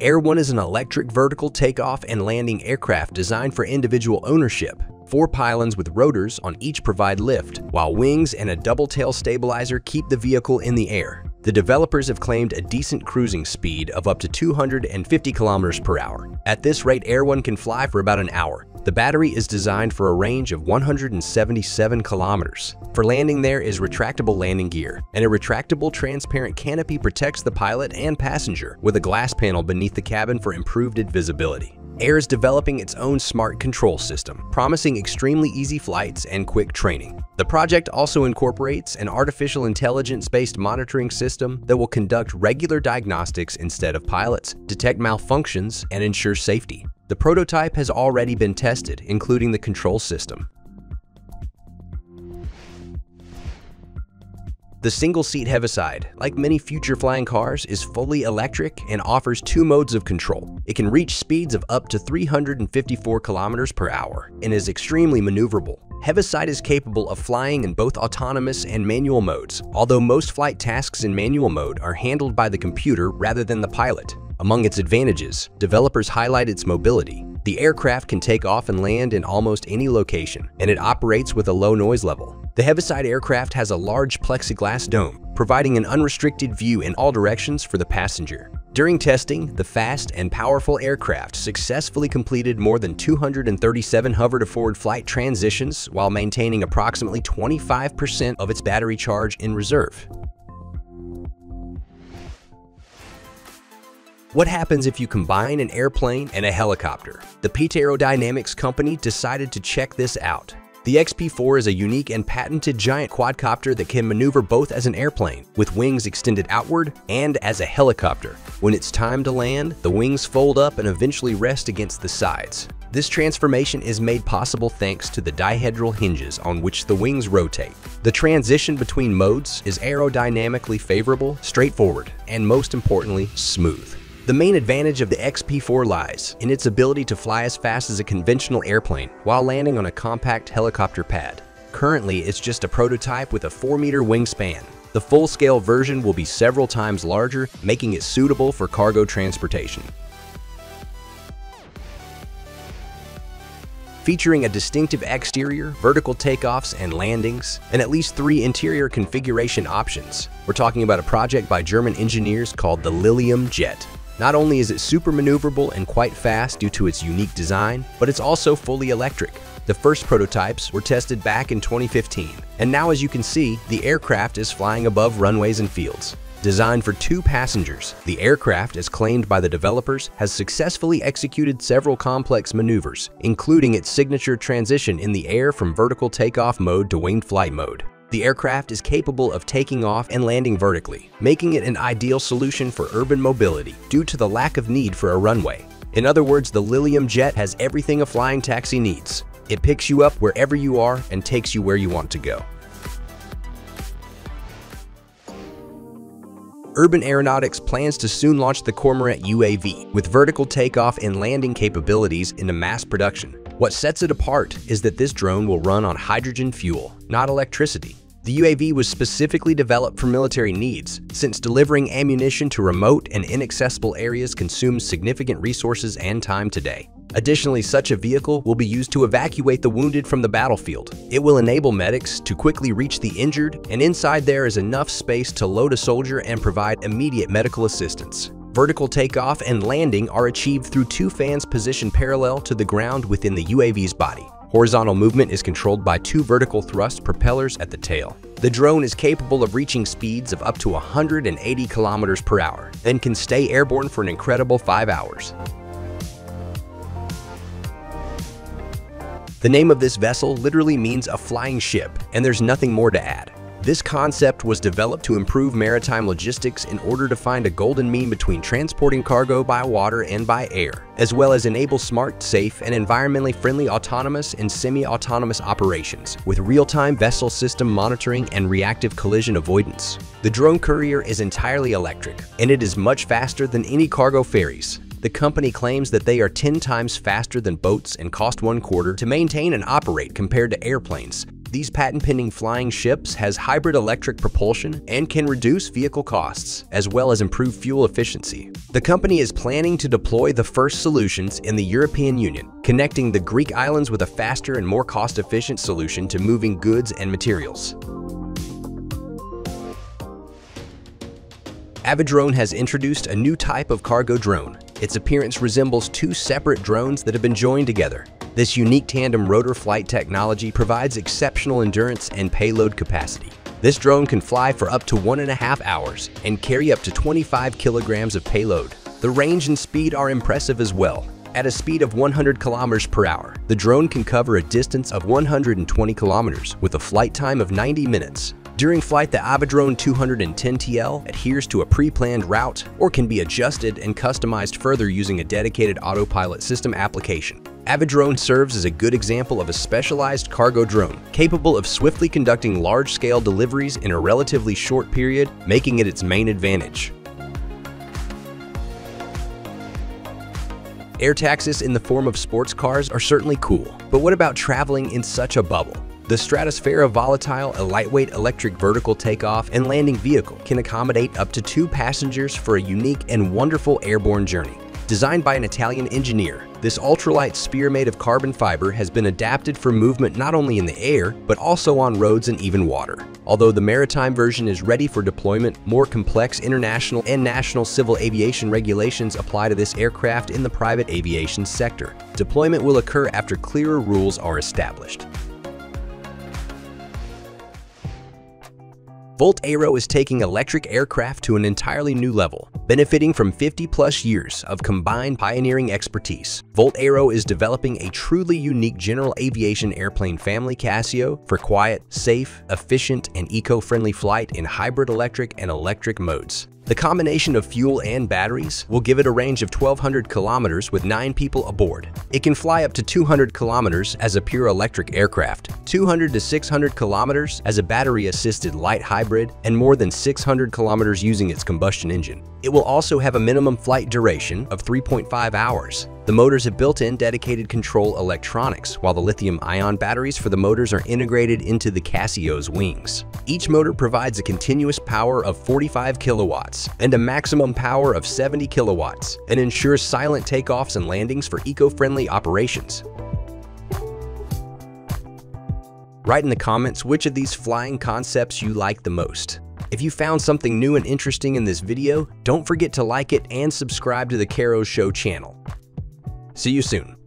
Air One is an electric vertical takeoff and landing aircraft designed for individual ownership. 4 pylons with rotors on each provide lift, while wings and a double-tail stabilizer keep the vehicle in the air. The developers have claimed a decent cruising speed of up to 250 kilometers per hour. At this rate, Air One can fly for about an hour. The battery is designed for a range of 177 kilometers. For landing, there is retractable landing gear, and a retractable transparent canopy protects the pilot and passenger, with a glass panel beneath the cabin for improved visibility. Air is developing its own smart control system, promising extremely easy flights and quick training. The project also incorporates an artificial intelligence-based monitoring system that will conduct regular diagnostics instead of pilots, detect malfunctions, and ensure safety. The prototype has already been tested, including the control system. The single-seat Heaviside, like many future flying cars, is fully electric and offers 2 modes of control. It can reach speeds of up to 354 kilometers per hour and is extremely maneuverable. Heaviside is capable of flying in both autonomous and manual modes, although most flight tasks in manual mode are handled by the computer rather than the pilot. Among its advantages, developers highlight its mobility. The aircraft can take off and land in almost any location, and it operates with a low noise level. The Heaviside aircraft has a large plexiglass dome, providing an unrestricted view in all directions for the passenger. During testing, the fast and powerful aircraft successfully completed more than 237 hover-to-forward flight transitions while maintaining approximately 25% of its battery charge in reserve. What happens if you combine an airplane and a helicopter? The PteroDynamics company decided to check this out. The XP-4 is a unique and patented giant quadcopter that can maneuver both as an airplane, with wings extended outward, and as a helicopter. When it's time to land, the wings fold up and eventually rest against the sides. This transformation is made possible thanks to the dihedral hinges on which the wings rotate. The transition between modes is aerodynamically favorable, straightforward, and most importantly, smooth. The main advantage of the XP-4 lies in its ability to fly as fast as a conventional airplane while landing on a compact helicopter pad. Currently, it's just a prototype with a 4-meter wingspan. The full-scale version will be several times larger, making it suitable for cargo transportation. Featuring a distinctive exterior, vertical takeoffs and landings, and at least 3 interior configuration options. We're talking about a project by German engineers called the Lilium Jet. Not only is it super maneuverable and quite fast due to its unique design, but it's also fully electric. The first prototypes were tested back in 2015, and now, as you can see, the aircraft is flying above runways and fields. Designed for 2 passengers, the aircraft, as claimed by the developers, has successfully executed several complex maneuvers, including its signature transition in the air from vertical takeoff mode to winged flight mode. The aircraft is capable of taking off and landing vertically, making it an ideal solution for urban mobility due to the lack of need for a runway. In other words, the Lilium Jet has everything a flying taxi needs. It picks you up wherever you are and takes you where you want to go. Urban Aeronautics plans to soon launch the Cormorant UAV with vertical takeoff and landing capabilities into mass production. What sets it apart is that this drone will run on hydrogen fuel, not electricity. The UAV was specifically developed for military needs, since delivering ammunition to remote and inaccessible areas consumes significant resources and time today. Additionally, such a vehicle will be used to evacuate the wounded from the battlefield. It will enable medics to quickly reach the injured, and inside there is enough space to load a soldier and provide immediate medical assistance. Vertical takeoff and landing are achieved through 2 fans positioned parallel to the ground within the UAV's body. Horizontal movement is controlled by 2 vertical thrust propellers at the tail. The drone is capable of reaching speeds of up to 180 kilometers per hour, and can stay airborne for an incredible 5 hours. The name of this vessel literally means a flying ship, and there's nothing more to add. This concept was developed to improve maritime logistics in order to find a golden mean between transporting cargo by water and by air, as well as enable smart, safe, and environmentally friendly autonomous and semi-autonomous operations with real-time vessel system monitoring and reactive collision avoidance. The drone courier is entirely electric, and it is much faster than any cargo ferries. The company claims that they are 10 times faster than boats and cost 1/4 to maintain and operate compared to airplanes, These patent-pending flying ships has hybrid electric propulsion and can reduce vehicle costs, as well as improve fuel efficiency. The company is planning to deploy the first solutions in the European Union, connecting the Greek islands with a faster and more cost-efficient solution to moving goods and materials. Avidrone has introduced a new type of cargo drone. Its appearance resembles two separate drones that have been joined together. This unique tandem rotor flight technology provides exceptional endurance and payload capacity. This drone can fly for up to 1.5 hours and carry up to 25 kilograms of payload. The range and speed are impressive as well. At a speed of 100 kilometers per hour, the drone can cover a distance of 120 kilometers with a flight time of 90 minutes. During flight, the Avidrone 210 TL adheres to a pre-planned route or can be adjusted and customized further using a dedicated autopilot system application. Avidrone serves as a good example of a specialized cargo drone, capable of swiftly conducting large-scale deliveries in a relatively short period, making it its main advantage. Air taxis in the form of sports cars are certainly cool, but what about traveling in such a bubble? The Stratosfera Volatile, a lightweight electric vertical takeoff and landing vehicle, can accommodate up to 2 passengers for a unique and wonderful airborne journey. Designed by an Italian engineer, this ultralight sphere made of carbon fiber has been adapted for movement not only in the air, but also on roads and even water. Although the maritime version is ready for deployment, more complex international and national civil aviation regulations apply to this aircraft in the private aviation sector. Deployment will occur after clearer rules are established. Volt Aero is taking electric aircraft to an entirely new level, benefiting from 50-plus years of combined pioneering expertise. Volt Aero is developing a truly unique general aviation airplane family Cassio for quiet, safe, efficient, and eco-friendly flight in hybrid electric and electric modes. The combination of fuel and batteries will give it a range of 1,200 kilometers with 9 people aboard. It can fly up to 200 kilometers as a pure electric aircraft, 200 to 600 kilometers as a battery-assisted light hybrid, and more than 600 kilometers using its combustion engine. It will also have a minimum flight duration of 3.5 hours. The motors have built-in dedicated control electronics, while the lithium-ion batteries for the motors are integrated into the Cassio's wings. Each motor provides a continuous power of 45 kilowatts and a maximum power of 70 kilowatts and ensures silent takeoffs and landings for eco-friendly operations. Write in the comments which of these flying concepts you like the most. If you found something new and interesting in this video, don't forget to like it and subscribe to the Carros Show channel. See you soon.